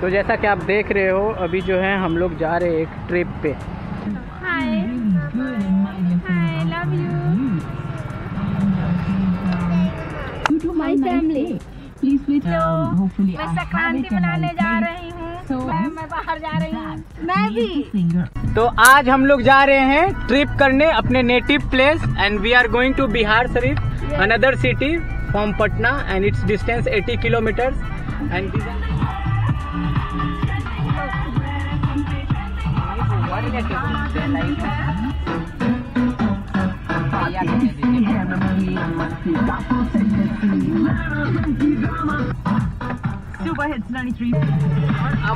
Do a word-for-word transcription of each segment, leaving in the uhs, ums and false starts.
तो जैसा कि आप देख रहे हो अभी जो है हम लोग जा रहे हैं एक ट्रिप पे। Hi hi love you my family. मैं संक्रांति मनाने जा रही हूँ। मैं, मैं बाहर जा रही हूँ। मैं भी। तो आज हम लोग जा रहे हैं ट्रिप करने अपने native place and we are going to Bihar Sharif another city from Patna and it's distance अस्सी किलोमीटर्स एंड अब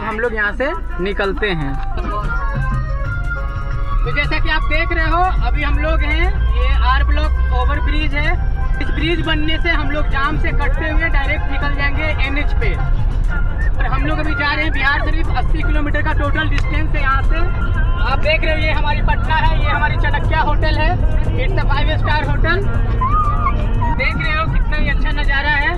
हम लोग यहाँ से निकलते हैं। तो जैसा कि आप देख रहे हो अभी हम लोग हैं, ये आर ब्लॉक ओवर ब्रिज है। इस ब्रिज बनने से हम लोग जाम से कटते हुए डायरेक्ट निकल जाएंगे एन एच पे। और हम लोग अभी जा रहे हैं बिहार शरीफ। अस्सी किलोमीटर का टोटल डिस्टेंस है यहाँ से। आप देख रहे हो ये हमारी पटना है, ये हमारी चटकिया होटल है। It's a five star hotel. देख रहे हो कितना ही अच्छा नज़ारा है।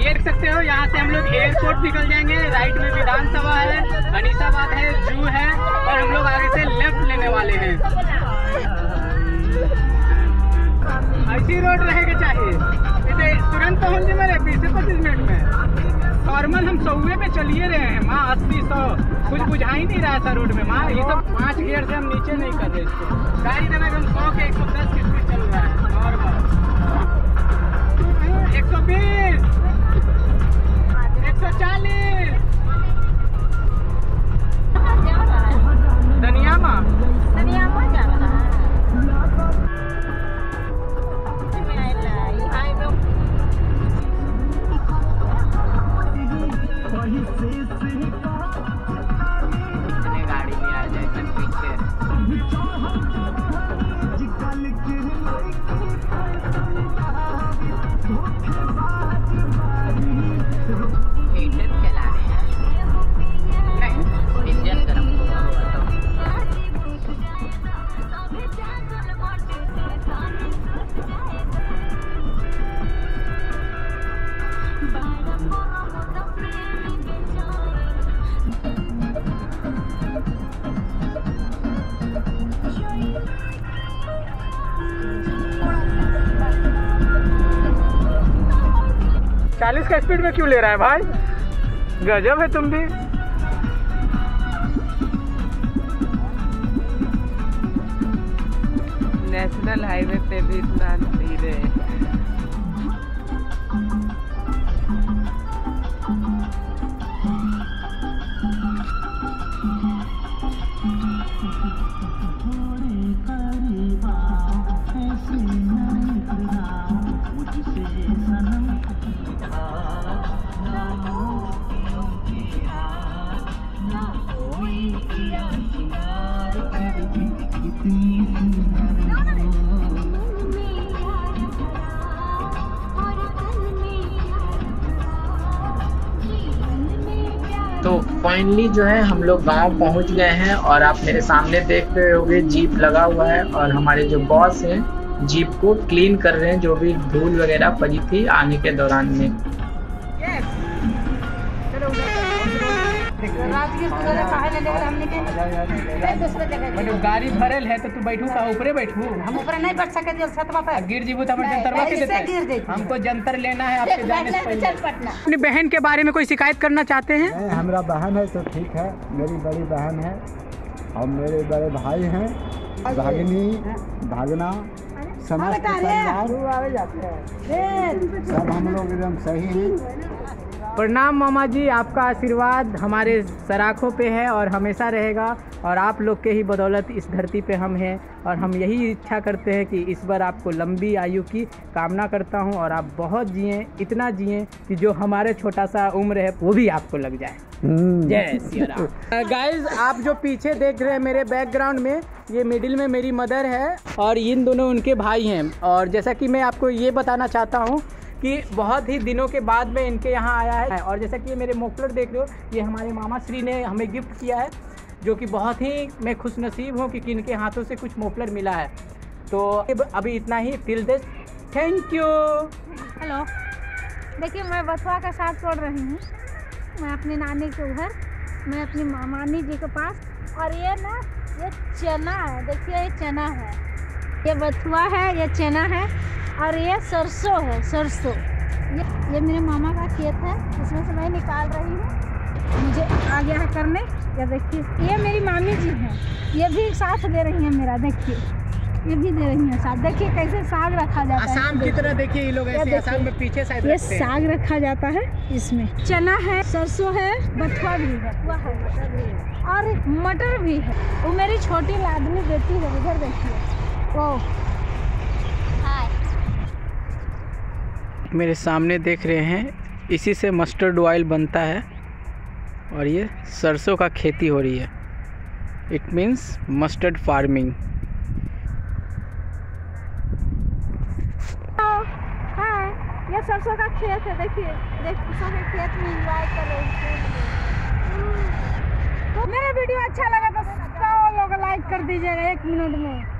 ये देख सकते हो यहाँ से हम लोग एयरपोर्ट निकल जाएंगे। राइट में विधानसभा है, अनिसाबाद है, जू है और हम लोग आगे से लेफ्ट लेने वाले हैं। ऐसी रोड रहेगा चाहिए। तुरंत तो होने में बीस से पच्चीस मिनट में नॉर्मल हम सौवे पे चलिए रहे हैं माँ। अस्सी सौ कुछ बुझा ही नहीं रहा था रोड में माँ। ये सब पाँच गियर से हम नीचे नहीं कर रहे इसको। गाड़ी का एकदम सौ के एक सौ दस किस्में चल रहा है नॉर्मल। एक सौ बीस एक सौ चालीस धनिया माँ धनिया माँ जा रहा है। चालीस का स्पीड में क्यों ले रहा है भाई? गजब है तुम भी। नेशनल हाईवे पे भी इतना नहीं रहे। तो फाइनली जो है हम लोग गांव पहुंच गए हैं और आप मेरे सामने देख रहे होंगे जीप लगा हुआ है और हमारे जो बॉस हैं जीप को क्लीन कर रहे हैं जो भी धूल वगैरह पड़ी थी आने के दौरान में। yes. गाड़ी भरल है तो तू बैठू का ऊपर बैठू? हम ऊपर नहीं बैठ सकते, गिर जीबू तो हमको जंतर लेना है आपके जाने से पहले। अपनी बहन के बारे में कोई शिकायत करना चाहते हैं? हमारा बहन है तो ठीक है, मेरी बड़ी बहन है और मेरे बड़े भाई हैं, भागनी भागना समझ सब हम लोग एकदम सही है। प्रणाम मामा जी, आपका आशीर्वाद हमारे सराखों पे है और हमेशा रहेगा और आप लोग के ही बदौलत इस धरती पे हम हैं और हम यही इच्छा करते हैं कि इस बार आपको लंबी आयु की कामना करता हूं और आप बहुत जिएं, इतना जिएं कि जो हमारे छोटा सा उम्र है वो भी आपको लग जाए। जय श्री राम। गाइज आप जो पीछे देख रहे हैं मेरे बैकग्राउंड में, ये मिडिल में मेरी मदर है और इन दोनों उनके भाई हैं। और जैसा कि मैं आपको ये बताना चाहता हूँ कि बहुत ही दिनों के बाद में इनके यहाँ आया है और जैसा कि ये मेरे मोकलर देख रहे हो ये हमारे मामा श्री ने हमें गिफ्ट किया है जो कि बहुत ही मैं खुशनसीब हूँ कि इनके हाथों से कुछ मोकलर मिला है। तो अभी इतना ही, till this, thank you. Hello, देखिए मैं बथुआ का साथ पढ़ रही हूँ मैं अपने नानी के घर, मैं अपनी मामानी जी के पास। और ये ना ये चना है, देखिए ये चना है, ये बथुआ है, ये चना है और ये सरसों है, सरसों। ये ये मेरे मामा का खेत है, इसमें से मैं निकाल रही हूँ, मुझे आ गया है करने। ये देखिए ये मेरी मामी जी हैं, ये भी साथ दे रही हैं मेरा, देखिए ये भी दे रही हैं साथ। देखिए कैसे साग रखा जाता है आसाम की तरह, देखिए ये लोग ऐसे आसाम में पीछे साइड ये साग रखा जाता है, इसमें चना है, सरसों है, बथुआ भी है, मटर भी है और मटर भी है। वो मेरी छोटी लाडली बेटी है, उधर देखिए वो। मेरे सामने देख रहे हैं, इसी से मस्टर्ड ऑयल बनता है और ये सरसों का खेती हो रही है। It means mustard farming. ये सरसों का खेत है, देखिए सरसों के खेत में एंजॉय कर रहे हैं। तो मेरा वीडियो अच्छा लगा तो सौ लोग लाइक कर दीजिएगा एक मिनट में।